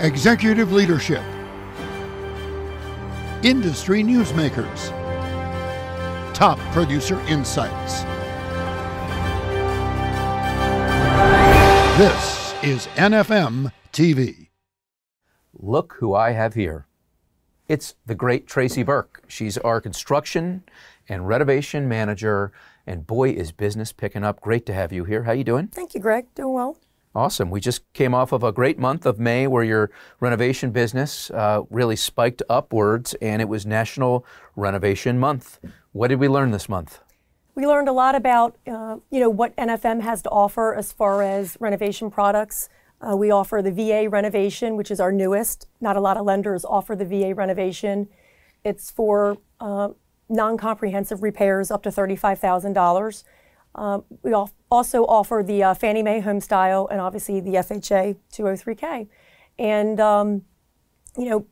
executive leadership, industry newsmakers, top producer insights. This is NFM TV. Look who I have here. It's the great Tracy Burke. She's our construction and renovation manager, and boy, is business picking up. Great to have you here. How you doing? Thank you, Greg. Doing well. Awesome. We just came off of a great month of May where your renovation business really spiked upwards, and it was National Renovation Month. What did we learn this month? We learned a lot about what NFM has to offer as far as renovation products. We offer the VA renovation, which is our newest. Not a lot of lenders offer the VA renovation. It's for non-comprehensive repairs up to $35,000. We also offer the Fannie Mae Homestyle and obviously the FHA 203K. And,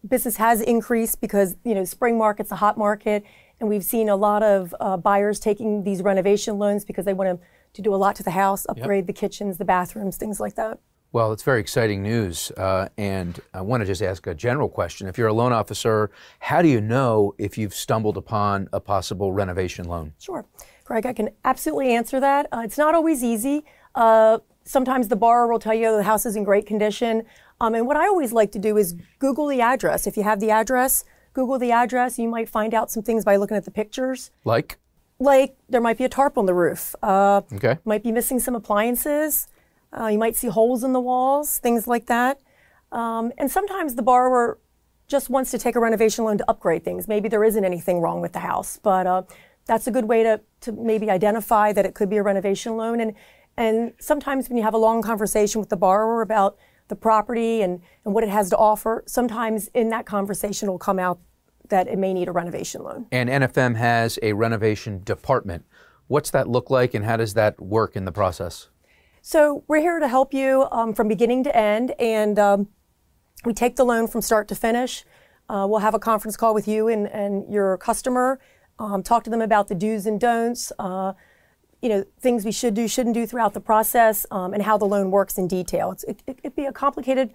business has increased because, spring market's a hot market, and we've seen a lot of buyers taking these renovation loans because they want to do a lot to the house, upgrade the kitchens, the bathrooms, things like that. Well, it's very exciting news, and I want to just ask a general question. If you're a loan officer, how do you know if you've stumbled upon a possible renovation loan? Sure. Greg, I can absolutely answer that. It's not always easy. Sometimes the borrower will tell you the house is in great condition. And what I always like to do is Google the address. If you have the address, Google the address. You might find out some things by looking at the pictures. Like? Like there might be a tarp on the roof. Might be missing some appliances. You might see holes in the walls, things like that. And sometimes the borrower just wants to take a renovation loan to upgrade things. Maybe there isn't anything wrong with the house, but that's a good way to maybe identify that it could be a renovation loan. And sometimes when you have a long conversation with the borrower about the property and what it has to offer, sometimes in that conversation will come out that it may need a renovation loan. And NFM has a renovation department. What's that look like, and how does that work in the process? So we're here to help you from beginning to end, and we take the loan from start to finish. We'll have a conference call with you and your customer, talk to them about the do's and don'ts, things we should do, shouldn't do throughout the process, and how the loan works in detail. It'd be a complicated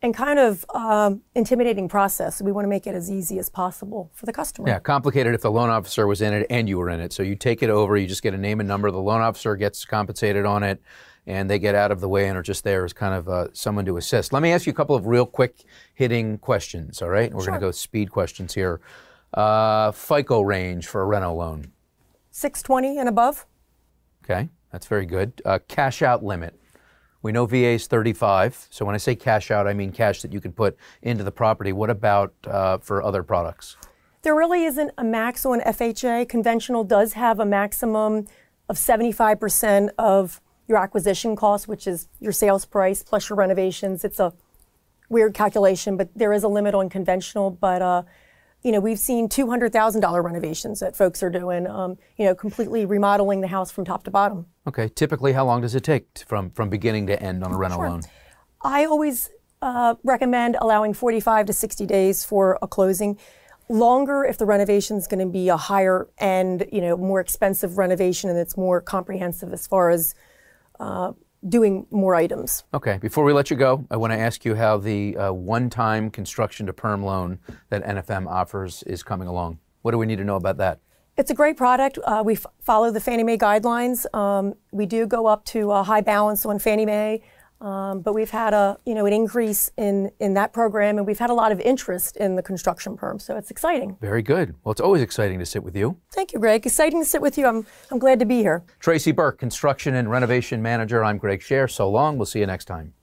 and kind of intimidating process. We want to make it as easy as possible for the customer. Yeah, complicated if the loan officer was in it and you were in it. So you take it over, you just get a name and number, the loan officer gets compensated on it, and they get out of the way and are just there as kind of someone to assist. Let me ask you a couple of real quick hitting questions, all right? We're going to go speed questions here. FICO range for a reno loan? 620 and above. Okay, that's very good. Cash out limit. We know VA is 35, so when I say cash out, I mean cash that you can put into the property. What about for other products? There really isn't a max on FHA. Conventional does have a maximum of 75% of your acquisition cost, which is your sales price plus your renovations. It's a weird calculation, but there is a limit on conventional. But we've seen $200,000 renovations that folks are doing. Completely remodeling the house from top to bottom. Okay. Typically, how long does it take from beginning to end on a rental loan? I always recommend allowing 45 to 60 days for a closing. Longer if the renovation is going to be a higher end, more expensive renovation, and it's more comprehensive as far as doing more items. Okay, before we let you go, I want to ask you how the one-time construction to perm loan that NFM offers is coming along. What do we need to know about that? It's a great product. We follow the Fannie Mae guidelines. We do go up to a high balance on Fannie Mae, but we've had an increase in that program, and we've had a lot of interest in the construction perm, so it's exciting. Very good. Well, it's always exciting to sit with you. Thank you, Greg. Exciting to sit with you. I'm glad to be here. Tracy Burke, Construction and Renovation Manager. I'm Greg Sher. So long. We'll see you next time.